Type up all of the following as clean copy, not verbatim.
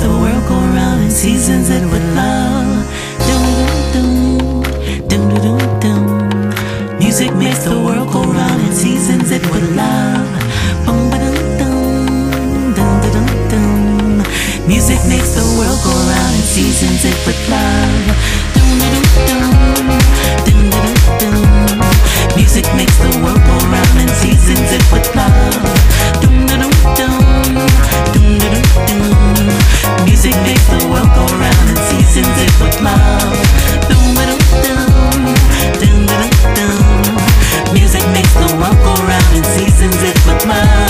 makes the world go round and seasons it with love. Music makes the world go round and seasons it with love. Music makes the world go round and seasons it with love. Music makes the world go round and seasons it with love. Music makes the world go round and seasons it with love. Music makes the world go round and seasons it with love.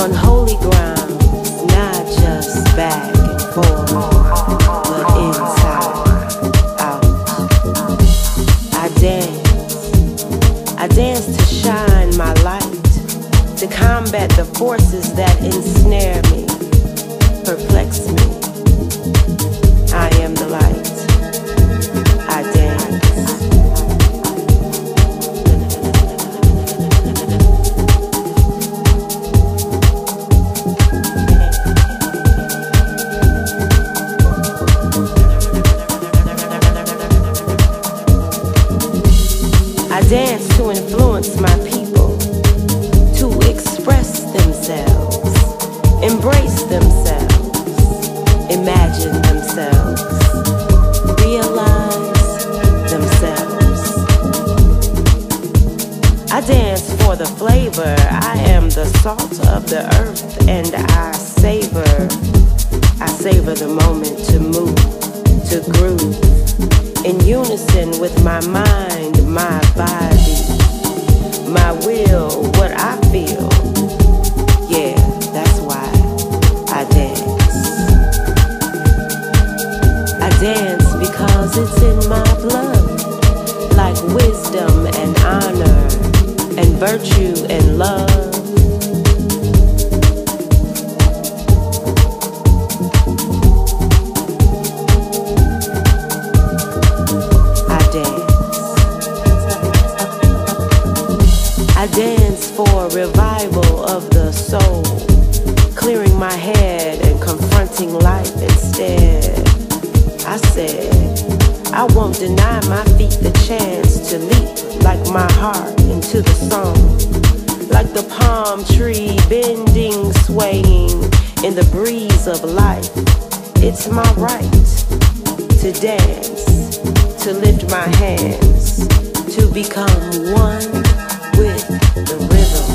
on holy ground, not just back and forth, but inside, out. I dance to shine my light, to combat the forces that ensnare me, perplex me. I am the light. I dance. I dance to influence my people, to express themselves, embrace themselves, imagine themselves, realize themselves. I dance for the flavor, I am the salt of the earth, and I savor the moment to move, to groove, in unison with my mind, my body, my will, what I feel. Yeah, that's why I dance. I dance because it's in my blood, like wisdom and honor and virtue and love. I dance for revival of the soul, clearing my head and confronting life instead. I said, I won't deny my feet the chance to leap like my heart into the song, like the palm tree bending, swaying in the breeze of life. It's my right to dance, to lift my hands, to become one with the rhythm.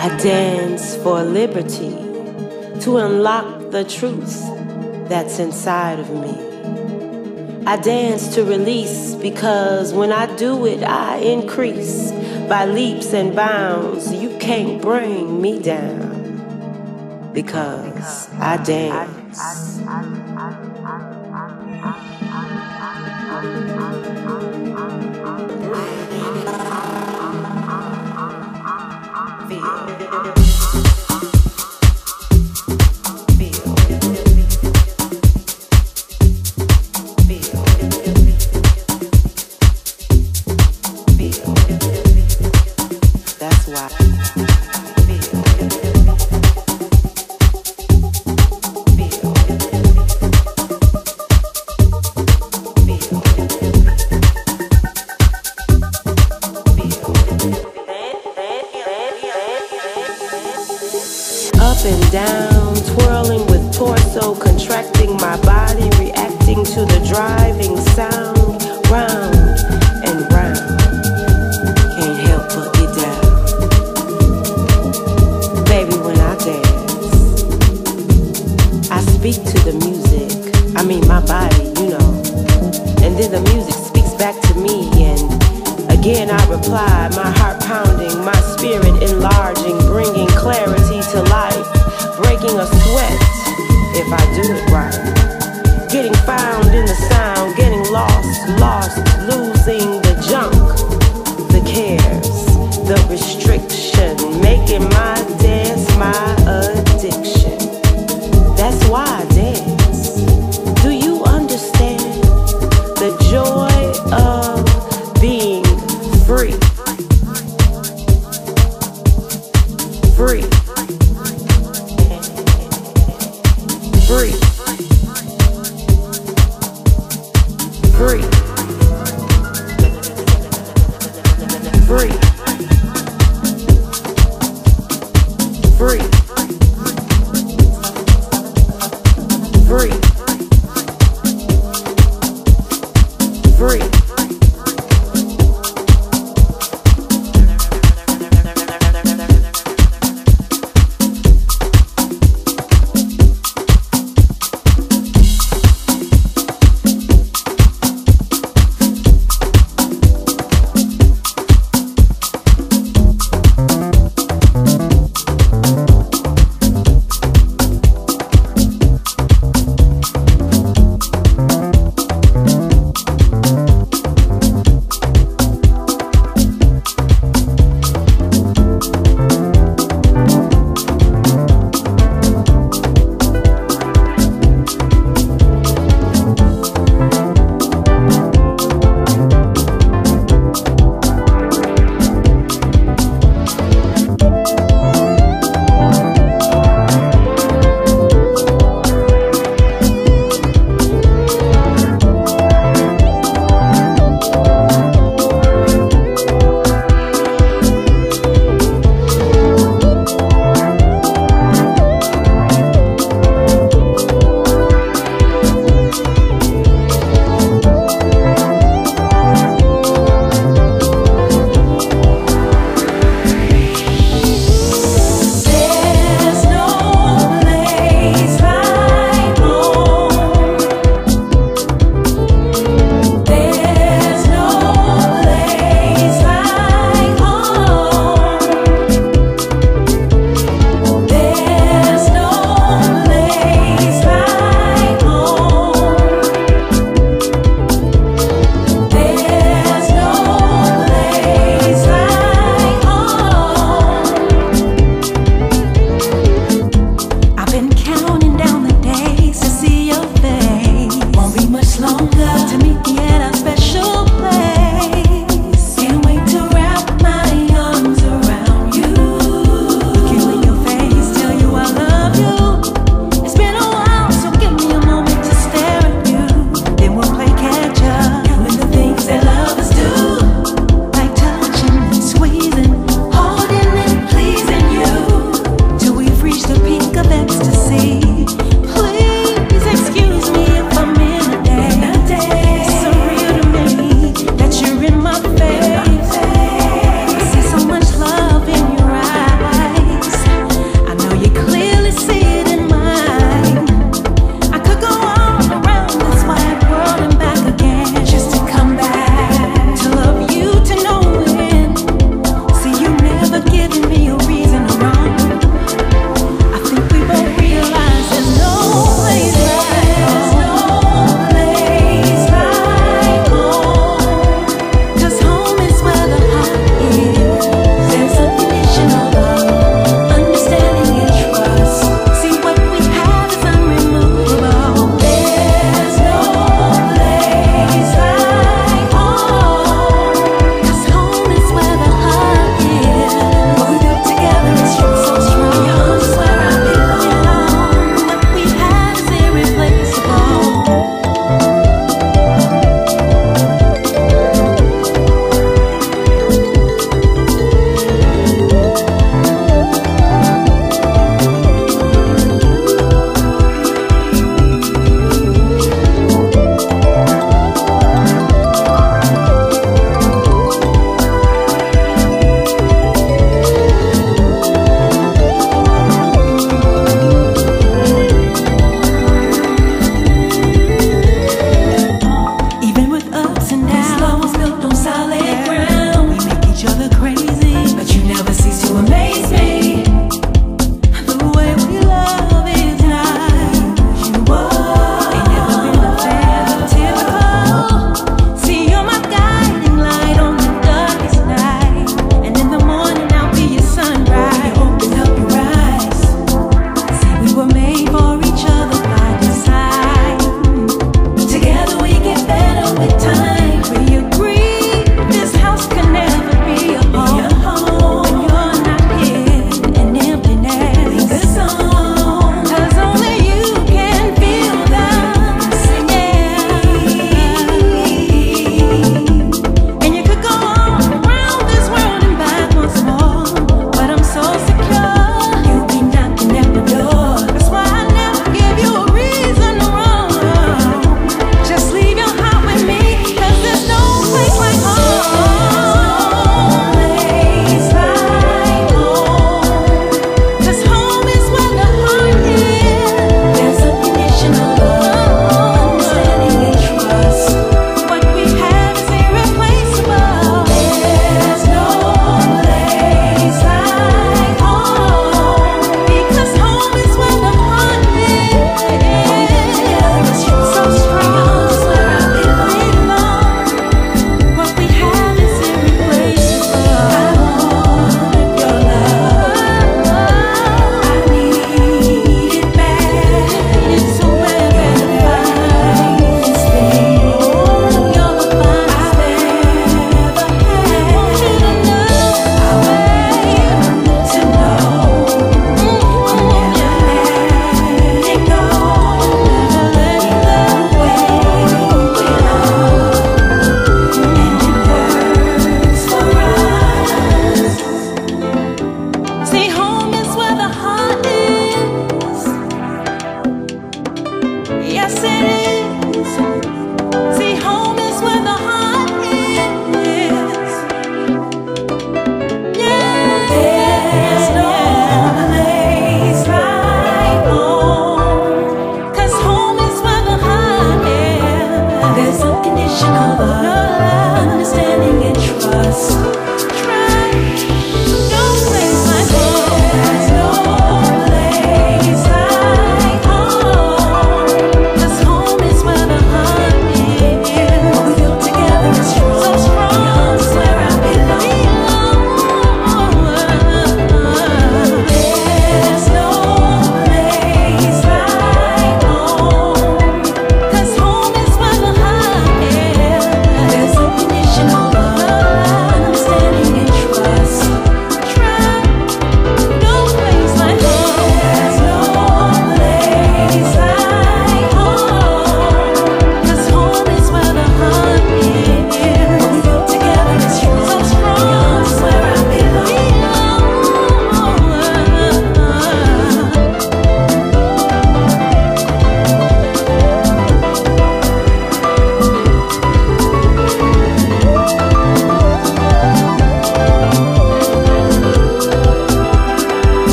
I dance for liberty, to unlock the truth that's inside of me. I dance to release, because when I do it, I increase by leaps and bounds. You can't bring me down, because I dance. Up and down, twirling with torso, contracting my body, reacting to the driving sound, round and round. Can't help but get down. Baby, when I dance, I speak to the music, I mean my body, you know. And then the music speaks back to me, and again I reply, my heart pounding, my spirit enlarging, bringing clarity to life. Breaking a sweat, if I do it right. Getting found in the sound, getting lost, losing the junk, the cares, the restriction, making my dance my addiction. That's why I dance. Do you understand the joy of being free? Free. Free. Free. Free. free.